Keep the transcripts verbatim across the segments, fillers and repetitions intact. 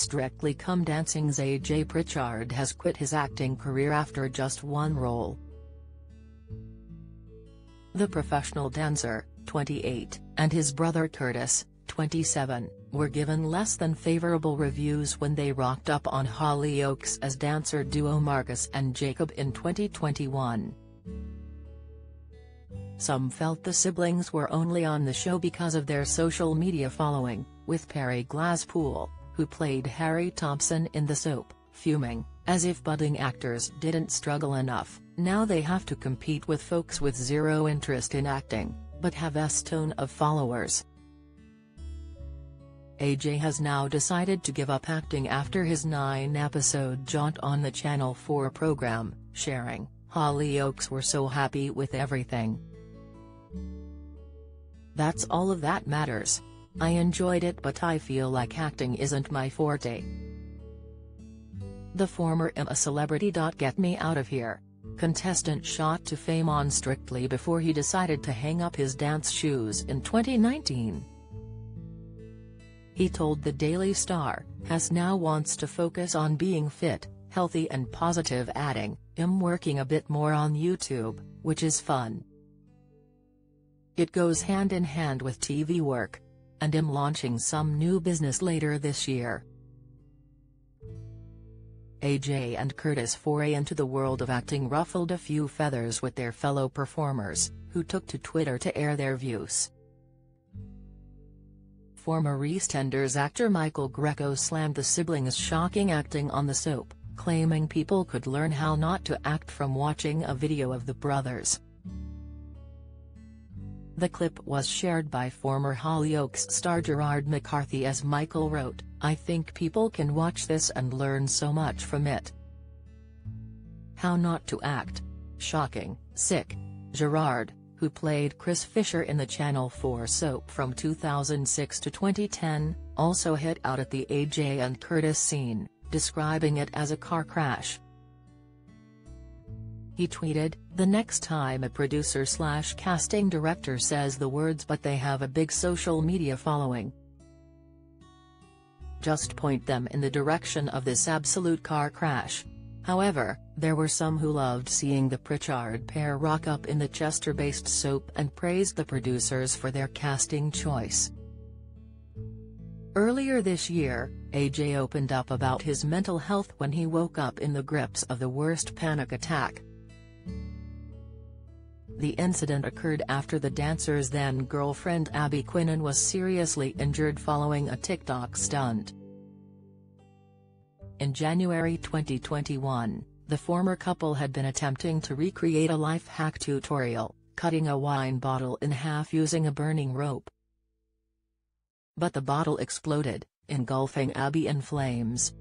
Strictly Come Dancing's A J Pritchard has quit his acting career after just one role. The professional dancer, twenty-eight, and his brother Curtis, twenty-seven, were given less than favorable reviews when they rocked up on Hollyoaks as dancer duo Marcus and Jacob in twenty twenty-one. Some felt the siblings were only on the show because of their social media following, with Perry Glasspool, who played Harry Thompson in the soap, fuming, as if budding actors didn't struggle enough, now they have to compete with folks with zero interest in acting, but have a ton of followers. A J has now decided to give up acting after his nine-episode jaunt on the Channel four program, sharing, "Hollyoaks were so happy with everything. That's all of that matters. I enjoyed it, but I feel like acting isn't my forte." The former I'm a Celebrity Get Me Out of Here contestant shot to fame on Strictly before he decided to hang up his dance shoes in twenty nineteen. He told the Daily Star, "Has now wants to focus on being fit, healthy and positive," adding, "I'm working a bit more on YouTube, which is fun. It goes hand in hand with T V work. And I'm launching some new business later this year." A J and Curtis' foray into the world of acting ruffled a few feathers with their fellow performers, who took to Twitter to air their views. Former EastEnders actor Michael Greco slammed the siblings' shocking acting on the soap, claiming people could learn how not to act from watching a video of the brothers. The clip was shared by former Hollyoaks star Gerard McCarthy as Michael wrote, "I think people can watch this and learn so much from it. How not to act. Shocking, sick." Gerard, who played Chris Fisher in the Channel four soap from two thousand six to twenty ten, also hit out at the A J and Curtis scene, describing it as a car crash. He tweeted, "The next time a producer slash casting director says the words but they have a big social media following, just point them in the direction of this absolute car crash." However, there were some who loved seeing the Pritchard pair rock up in the Chester-based soap and praised the producers for their casting choice. Earlier this year, A J opened up about his mental health when he woke up in the grips of the worst panic attack. The incident occurred after the dancer's then-girlfriend Abby Quinnan was seriously injured following a TikTok stunt. In January twenty twenty-one, the former couple had been attempting to recreate a life hack tutorial, cutting a wine bottle in half using a burning rope. But the bottle exploded, engulfing Abby in flames.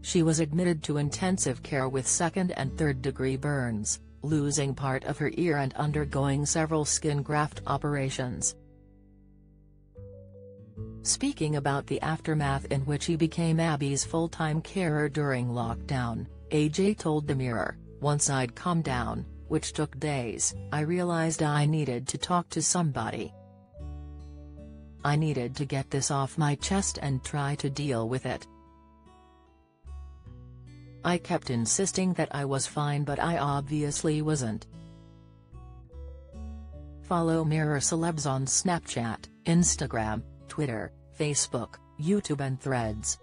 She was admitted to intensive care with second- and third-degree burns, losing part of her ear and undergoing several skin graft operations. Speaking about the aftermath in which he became Abby's full-time carer during lockdown, A J told the Mirror, "Once I'd calm down, which took days, I realized I needed to talk to somebody. I needed to get this off my chest and try to deal with it. I kept insisting that I was fine, but I obviously wasn't." Follow Mirror Celebs on Snapchat, Instagram, Twitter, Facebook, YouTube and Threads.